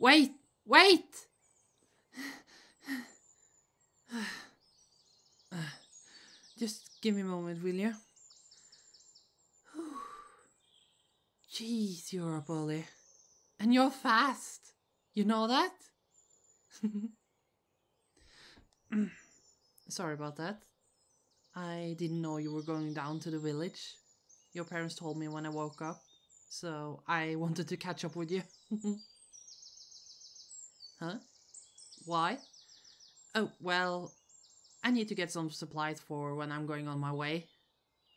Wait! Wait! Just give me a moment, will you? Jeez, you're a bully. And you're fast. You know that? Sorry about that. I didn't know you were going down to the village. Your parents told me when I woke up, so I wanted to catch up with you. Huh? Why? Oh, well, I need to get some supplies for when I'm going on my way.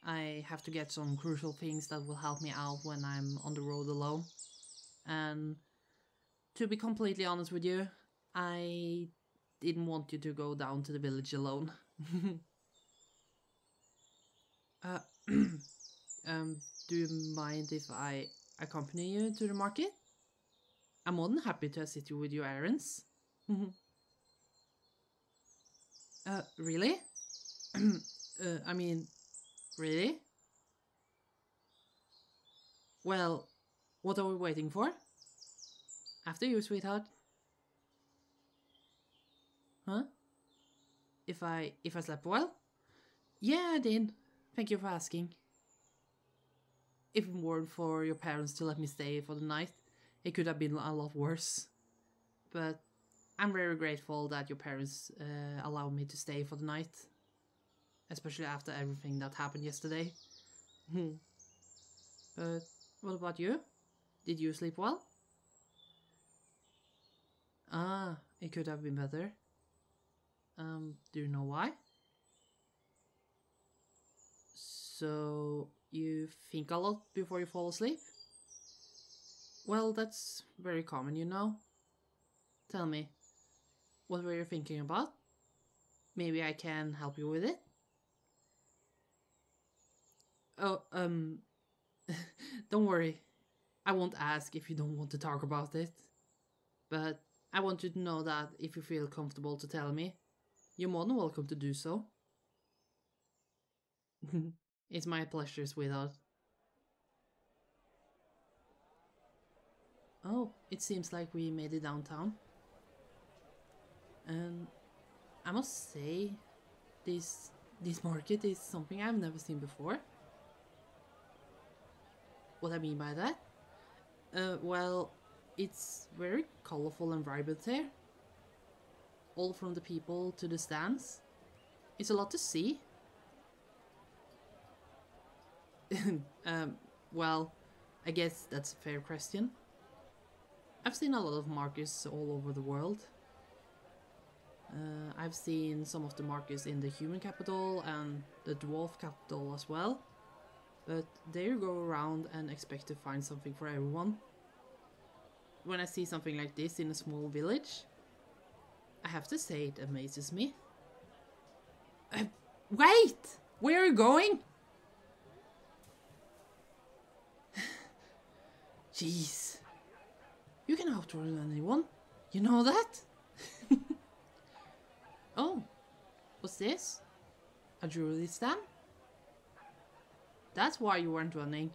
I have to get some crucial things that will help me out when I'm on the road alone. And to be completely honest with you, I didn't want you to go down to the village alone. Do you mind if I accompany you to the market? I'm more than happy to assist you with your errands. Really? I mean, really? Well, what are we waiting for? After you, sweetheart. Huh? If I slept well? Yeah, I did. Thank you for asking. If it weren't for your parents to let me stay for the night, it could have been a lot worse. But I'm very grateful that your parents allowed me to stay for the night. Especially after everything that happened yesterday. But what about you? Did you sleep well? Ah, it could have been better. Do you know why? So, you think a lot before you fall asleep? Well, that's very common, you know. Tell me, what were you thinking about? Maybe I can help you with it? Oh, don't worry. I won't ask if you don't want to talk about it. But I want you to know that if you feel comfortable to tell me, you're more than welcome to do so. It's my pleasure, sweetheart. Oh, it seems like we made it downtown. And I must say, this market is something I've never seen before. What I mean by that? Well, it's very colorful and vibrant here. All from the people to the stands. It's a lot to see. Well, I guess that's a fair question. I've seen a lot of markets all over the world. I've seen some of the markets in the human capital and the dwarf capital as well. But there you go around and expect to find something for everyone. When I see something like this in a small village, I have to say it amazes me. Wait! Where are you going? Jeez. You can outrun anyone. You know that? Oh, what's this? A jewelry stand? That's why you weren't running.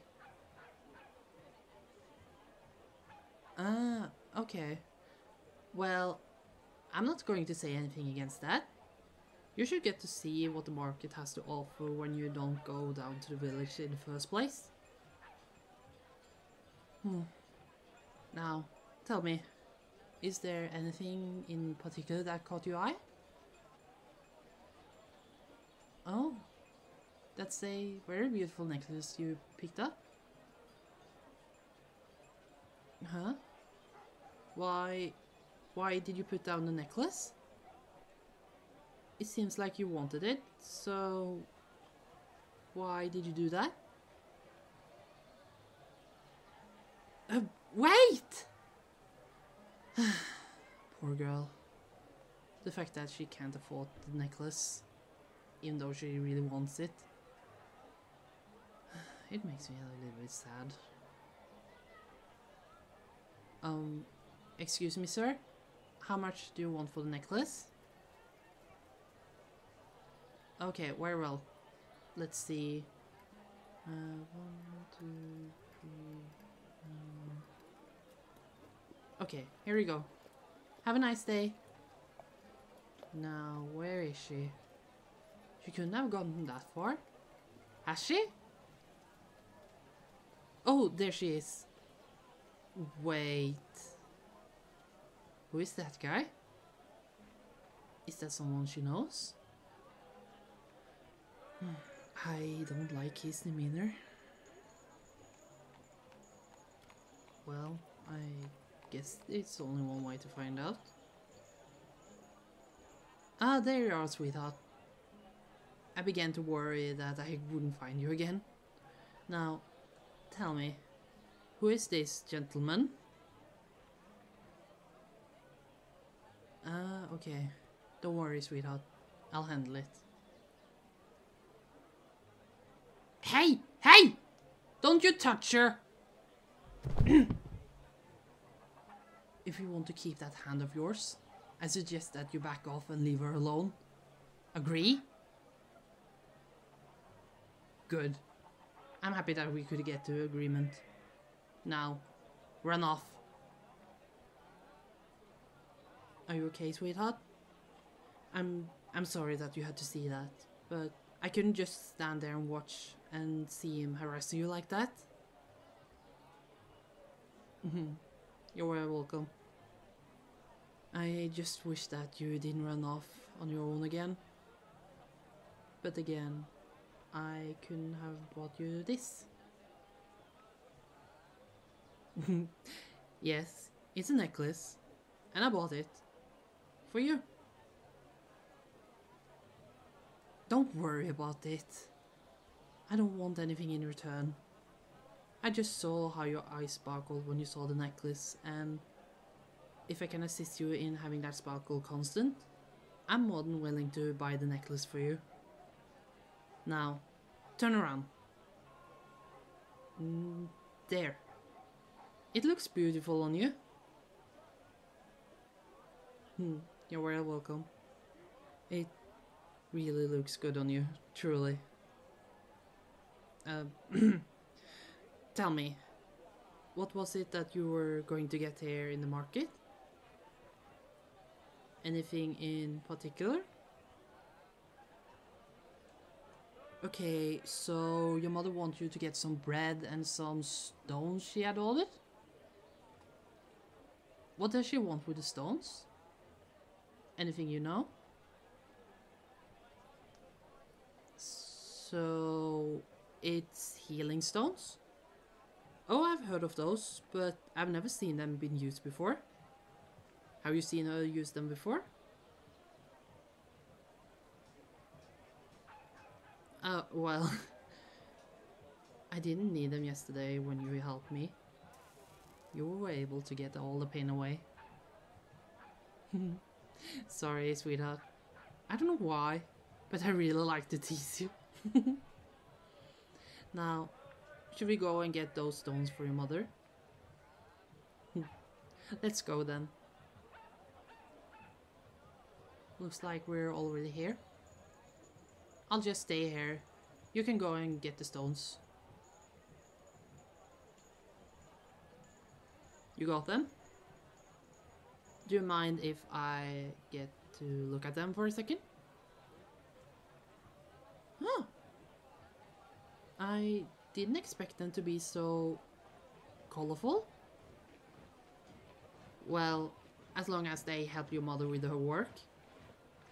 Ah, okay. Well, I'm not going to say anything against that. You should get to see what the market has to offer when you don't go down to the village in the first place. Now, tell me, is there anything in particular that caught your eye? Oh, that's a very beautiful necklace you picked up. Huh? Why did you put down the necklace? It seems like you wanted it, so why did you do that? Wait! Poor girl. The fact that she can't afford the necklace, even though she really wants it. It makes me a little bit sad. Excuse me, sir? How much do you want for the necklace? Okay, very well. Let's see. 1, 2, 3... Okay, here we go. Have a nice day. Now, where is she? She couldn't have gotten that far. Has she? Oh, there she is. Wait. Who is that guy? Is that someone she knows? I don't like his demeanor. Well, I guess it's only one way to find out. Ah, there you are, sweetheart. I began to worry that I wouldn't find you again. Now, tell me, who is this gentleman? Ah, okay. Don't worry, sweetheart. I'll handle it. Hey! Hey! Don't you touch her! If you want to keep that hand of yours, I suggest that you back off and leave her alone. Agree? Good. I'm happy that we could get to agreement. Now, run off. Are you okay, sweetheart? I'm sorry that you had to see that, but I couldn't just stand there and watch and see him harassing you like that. You're very welcome. I just wish that you didn't run off on your own again. But again, I couldn't have bought you this. Yes, it's a necklace, and I bought it for you. Don't worry about it. I don't want anything in return. I just saw how your eyes sparkled when you saw the necklace, and if I can assist you in having that sparkle constant, I'm more than willing to buy the necklace for you. Now, turn around. There. It looks beautiful on you. You're very welcome. It really looks good on you, truly. Tell me, what was it that you were going to get here in the market? Anything in particular? Okay, so your mother wants you to get some bread and some stones she had ordered? What does she want with the stones? Anything you know? So, it's healing stones? Oh, I've heard of those, but I've never seen them being used before. Have you seen her use them before? Well, I didn't need them yesterday when you helped me. You were able to get all the pain away. Sorry, sweetheart. I don't know why, but I really like to tease you. Now, should we go and get those stones for your mother? Let's go then. Looks like we're already here. I'll just stay here. You can go and get the stones. You got them? Do you mind if I get to look at them for a second? Huh. I didn't expect them to be so colorful. Well, as long as they help your mother with her work,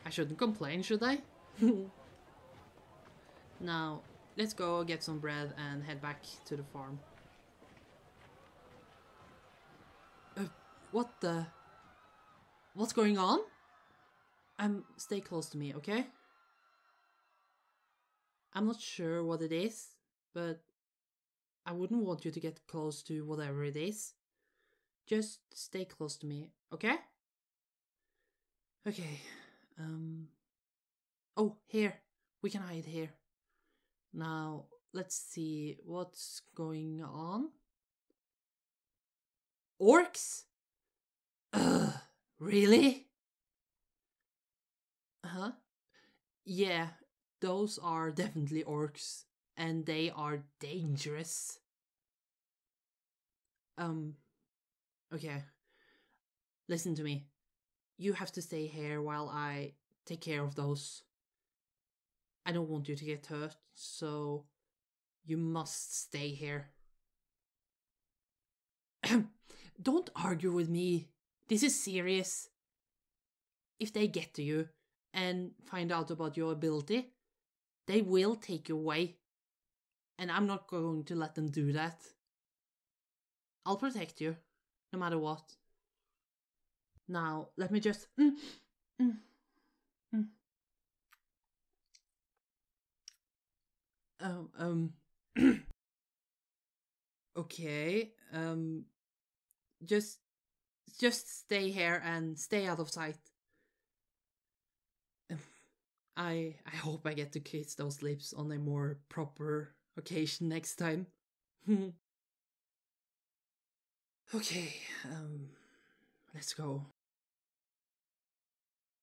I shouldn't complain, should I? Now, let's go get some bread and head back to the farm. What the? What's going on? Stay close to me, okay? I'm not sure what it is, but I wouldn't want you to get close to whatever it is. Just stay close to me, okay? Okay, oh, here. We can hide here. Now, let's see what's going on. Orcs? Ugh, really? Huh? Yeah, those are definitely orcs, and they are dangerous. Okay, Listen to me. You have to stay here while I take care of those. I don't want you to get hurt, so you must stay here. Don't argue with me. This is serious. If they get to you and find out about your ability, they will take you away. And I'm not going to let them do that. I'll protect you, no matter what. Now, let me just... Okay, just stay here and stay out of sight. I hope I get to kiss those lips on a more proper occasion next time. Okay, let's go.